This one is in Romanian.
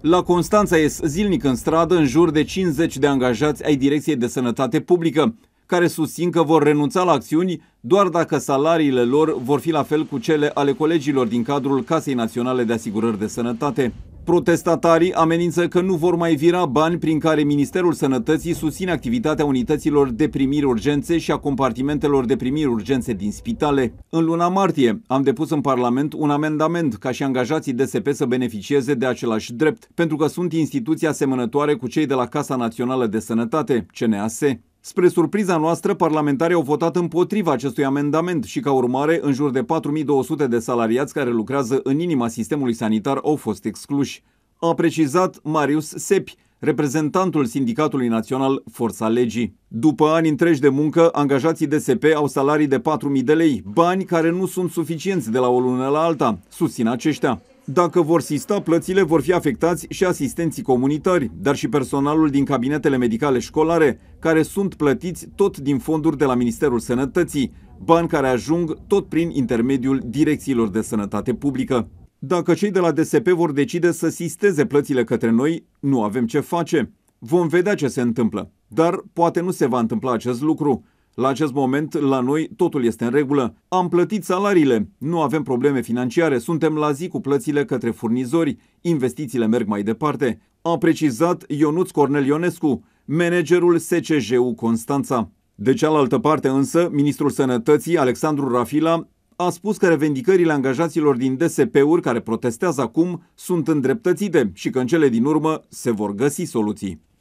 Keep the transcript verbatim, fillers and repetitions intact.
La Constanța ies zilnic în stradă în jur de cincizeci de angajați ai Direcției de Sănătate Publică, care susțin că vor renunța la acțiuni doar dacă salariile lor vor fi la fel cu cele ale colegilor din cadrul Casei Naționale de Asigurări de Sănătate. Protestatarii amenință că nu vor mai vira bani prin care Ministerul Sănătății susține activitatea unităților de primiri urgențe și a compartimentelor de primiri urgențe din spitale. În luna martie am depus în Parlament un amendament ca și angajații D S P să beneficieze de același drept, pentru că sunt instituții asemănătoare cu cei de la Casa Națională de Sănătate, C N A S. Spre surpriza noastră, parlamentarii au votat împotriva acestui amendament și, ca urmare, în jur de patru mii două sute de salariați care lucrează în inima sistemului sanitar au fost excluși, a precizat Marius Sepi, reprezentantul Sindicatului Național Forța Legii. După ani întregi de muncă, angajații D S P au salarii de patru mii de lei, bani care nu sunt suficienți de la o lună la alta, susțin aceștia. Dacă vor sista plățile, vor fi afectați și asistenții comunitari, dar și personalul din cabinetele medicale școlare, care sunt plătiți tot din fonduri de la Ministerul Sănătății, bani care ajung tot prin intermediul direcțiilor de sănătate publică. Dacă cei de la D S P vor decide să sisteze plățile către noi, nu avem ce face. Vom vedea ce se întâmplă, dar poate nu se va întâmpla acest lucru. La acest moment, la noi, totul este în regulă. Am plătit salariile, nu avem probleme financiare, suntem la zi cu plățile către furnizori, investițiile merg mai departe, a precizat Ionuț Cornel Ionescu, managerul S C J U Constanța. De cealaltă parte însă, ministrul Sănătății, Alexandru Rafila, a spus că revendicările angajaților din D S P-uri care protestează acum sunt îndreptățite și că în cele din urmă se vor găsi soluții.